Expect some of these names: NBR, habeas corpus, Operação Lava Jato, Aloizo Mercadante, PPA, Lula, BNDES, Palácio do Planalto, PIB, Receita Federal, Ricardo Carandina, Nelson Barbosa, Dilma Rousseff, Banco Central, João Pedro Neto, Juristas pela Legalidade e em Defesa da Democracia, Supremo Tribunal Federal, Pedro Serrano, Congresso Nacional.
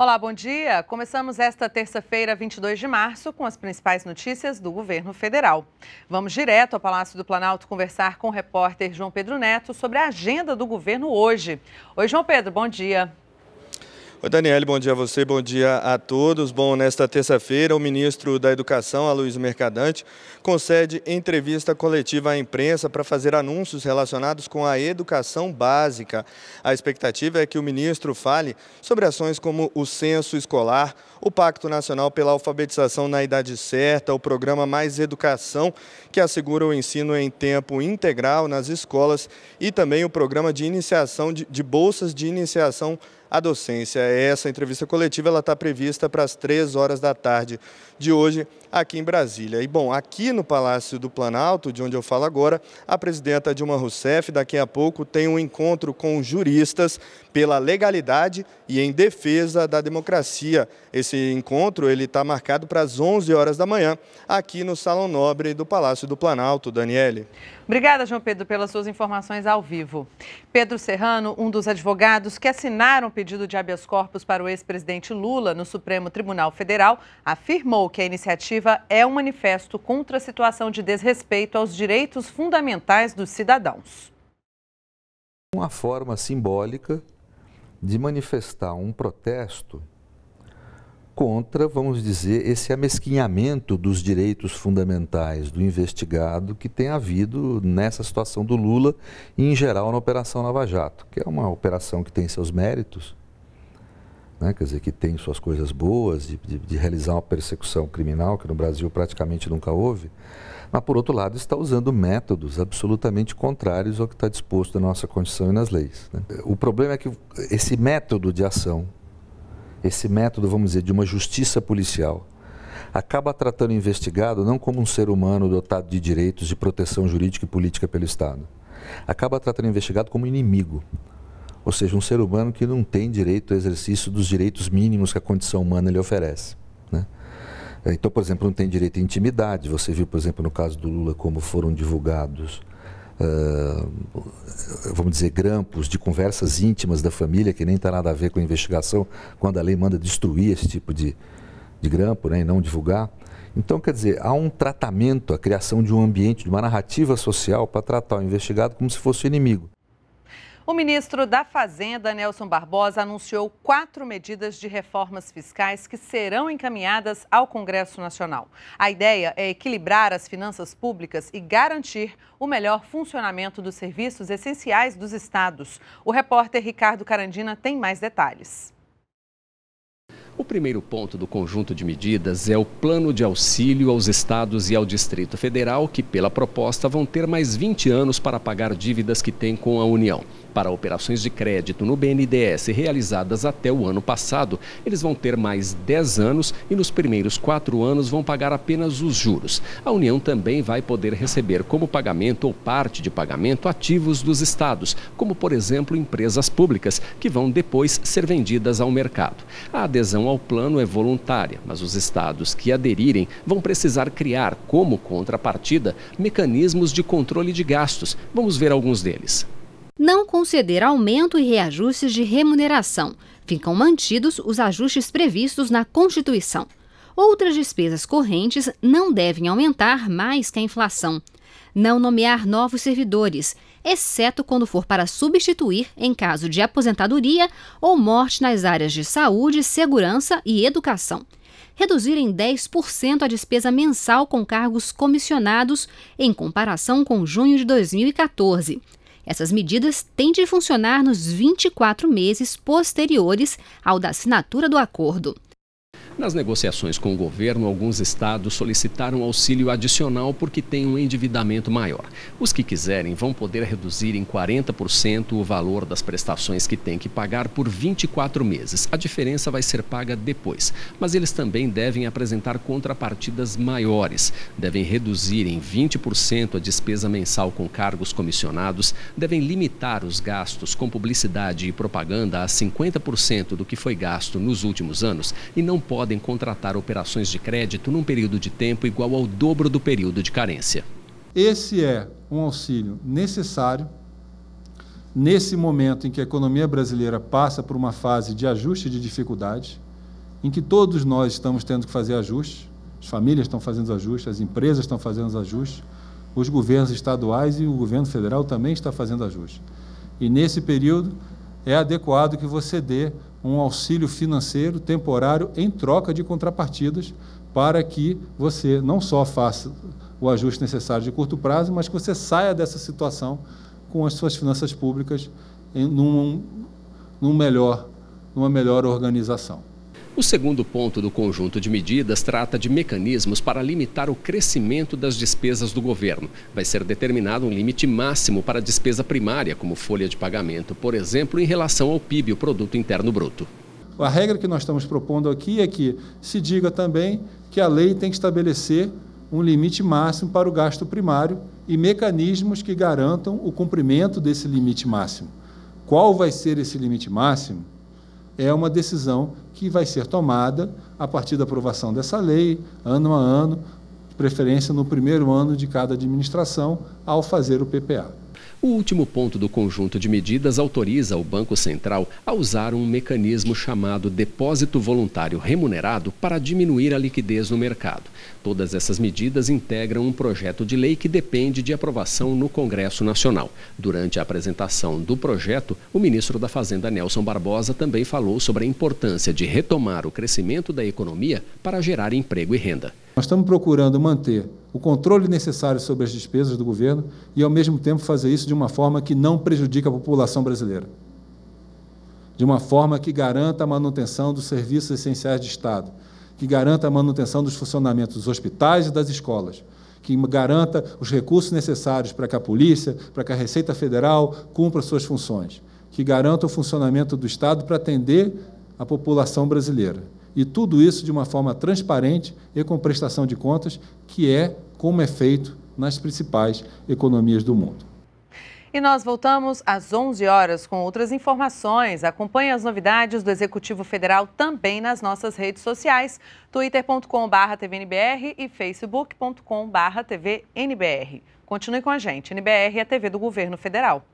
Olá, bom dia. Começamos esta terça-feira, 22 de março, com as principais notícias do governo federal. Vamos direto ao Palácio do Planalto conversar com o repórter João Pedro Neto sobre a agenda do governo hoje. Oi, João Pedro, bom dia. Oi, Daniele, bom dia a você, bom dia a todos. Bom, nesta terça-feira, o ministro da Educação, Aloizo Mercadante, concede entrevista coletiva à imprensa para fazer anúncios relacionados com a educação básica. A expectativa é que o ministro fale sobre ações como o censo escolar, o Pacto Nacional pela Alfabetização na Idade Certa, o programa Mais Educação, que assegura o ensino em tempo integral nas escolas, e também o programa de iniciação de bolsas de iniciação à docência. Essa entrevista coletiva ela está prevista para as 15h de hoje aqui em Brasília. E, bom, aqui no Palácio do Planalto, de onde eu falo agora, a presidenta Dilma Rousseff, daqui a pouco, tem um encontro com juristas pela legalidade e em defesa da democracia. Esse encontro ele está marcado para as 11h da manhã, aqui no Salão Nobre do Palácio do Planalto. Daniele. Obrigada, João Pedro, pelas suas informações ao vivo. Pedro Serrano, um dos advogados que assinaram pedido de habeas corpus para o ex-presidente Lula no Supremo Tribunal Federal, afirmou que a iniciativa é um manifesto contra a situação de desrespeito aos direitos fundamentais dos cidadãos. Uma forma simbólica de manifestar um protesto contra, vamos dizer, esse amesquinhamento dos direitos fundamentais do investigado que tem havido nessa situação do Lula e, em geral, na Operação Lava Jato, que é uma operação que tem seus méritos, né? Quer dizer, que tem suas coisas boas, de realizar uma persecução criminal que no Brasil praticamente nunca houve, mas, por outro lado, está usando métodos absolutamente contrários ao que está disposto na nossa Constituição e nas leis, né? O problema é que esse método de ação, esse método, vamos dizer, de uma justiça policial, acaba tratando o investigado não como um ser humano dotado de direitos de proteção jurídica e política pelo Estado. Acaba tratando o investigado como inimigo, ou seja, um ser humano que não tem direito ao exercício dos direitos mínimos que a condição humana lhe oferece, né? Então, por exemplo, não tem direito à intimidade. Você viu, por exemplo, no caso do Lula, como foram divulgados, vamos dizer, grampos de conversas íntimas da família, que nem tem nada a ver com a investigação, quando a lei manda destruir esse tipo de grampo, né, e não divulgar. Então, quer dizer, há um tratamento, a criação de um ambiente, de uma narrativa social para tratar o investigado como se fosse o inimigo. O ministro da Fazenda, Nelson Barbosa, anunciou 4 medidas de reformas fiscais que serão encaminhadas ao Congresso Nacional. A ideia é equilibrar as finanças públicas e garantir o melhor funcionamento dos serviços essenciais dos estados. O repórter Ricardo Carandina tem mais detalhes. O primeiro ponto do conjunto de medidas é o plano de auxílio aos estados e ao Distrito Federal, que pela proposta vão ter mais 20 anos para pagar dívidas que têm com a União. Para operações de crédito no BNDES realizadas até o ano passado, eles vão ter mais 10 anos e nos primeiros 4 anos vão pagar apenas os juros. A União também vai poder receber como pagamento ou parte de pagamento ativos dos estados, como por exemplo empresas públicas, que vão depois ser vendidas ao mercado. A adesão ao plano é voluntária, mas os estados que aderirem vão precisar criar, como contrapartida, mecanismos de controle de gastos. Vamos ver alguns deles. Não conceder aumento e reajustes de remuneração. Ficam mantidos os ajustes previstos na Constituição. Outras despesas correntes não devem aumentar mais que a inflação. Não nomear novos servidores, exceto quando for para substituir em caso de aposentadoria ou morte nas áreas de saúde, segurança e educação. Reduzir em 10% a despesa mensal com cargos comissionados em comparação com junho de 2014. Essas medidas têm de funcionar nos 24 meses posteriores ao da assinatura do acordo. Nas negociações com o governo, alguns estados solicitaram auxílio adicional porque têm um endividamento maior. Os que quiserem vão poder reduzir em 40% o valor das prestações que têm que pagar por 24 meses. A diferença vai ser paga depois. Mas eles também devem apresentar contrapartidas maiores. Devem reduzir em 20% a despesa mensal com cargos comissionados, devem limitar os gastos com publicidade e propaganda a 50% do que foi gasto nos últimos anos e não podem contratar operações de crédito num período de tempo igual ao dobro do período de carência. Esse é um auxílio necessário nesse momento em que a economia brasileira passa por uma fase de ajuste de dificuldades. em que todos nós estamos tendo que fazer ajustes, as famílias estão fazendo ajustes, as empresas estão fazendo ajustes, os governos estaduais e o governo federal também está fazendo ajustes. E, nesse período, é adequado que você dê um auxílio financeiro temporário em troca de contrapartidas para que você não só faça o ajuste necessário de curto prazo, mas que você saia dessa situação com as suas finanças públicas numa melhor organização. O segundo ponto do conjunto de medidas trata de mecanismos para limitar o crescimento das despesas do governo. Vai ser determinado um limite máximo para a despesa primária, como folha de pagamento, por exemplo, em relação ao PIB, o Produto Interno Bruto. A regra que nós estamos propondo aqui é que se diga também que a lei tem que estabelecer um limite máximo para o gasto primário e mecanismos que garantam o cumprimento desse limite máximo. Qual vai ser esse limite máximo? É uma decisão que vai ser tomada a partir da aprovação dessa lei, ano a ano, de preferência no primeiro ano de cada administração, ao fazer o PPA. O último ponto do conjunto de medidas autoriza o Banco Central a usar um mecanismo chamado depósito voluntário remunerado para diminuir a liquidez no mercado. Todas essas medidas integram um projeto de lei que depende de aprovação no Congresso Nacional. Durante a apresentação do projeto, o ministro da Fazenda, Nelson Barbosa, também falou sobre a importância de retomar o crescimento da economia para gerar emprego e renda. Nós estamos procurando manter o controle necessário sobre as despesas do governo e, ao mesmo tempo, fazer isso de uma forma que não prejudique a população brasileira, de uma forma que garanta a manutenção dos serviços essenciais de Estado, que garanta a manutenção dos funcionamentos dos hospitais e das escolas, que garanta os recursos necessários para que a polícia, para que a Receita Federal cumpra suas funções, que garanta o funcionamento do Estado para atender a população brasileira. E tudo isso de uma forma transparente e com prestação de contas, que é como é feito nas principais economias do mundo. E nós voltamos às 11 horas com outras informações. Acompanhe as novidades do Executivo Federal também nas nossas redes sociais, twitter.com/tvnbr e facebook.com/tvnbr. Continue com a gente. NBR é a TV do Governo Federal.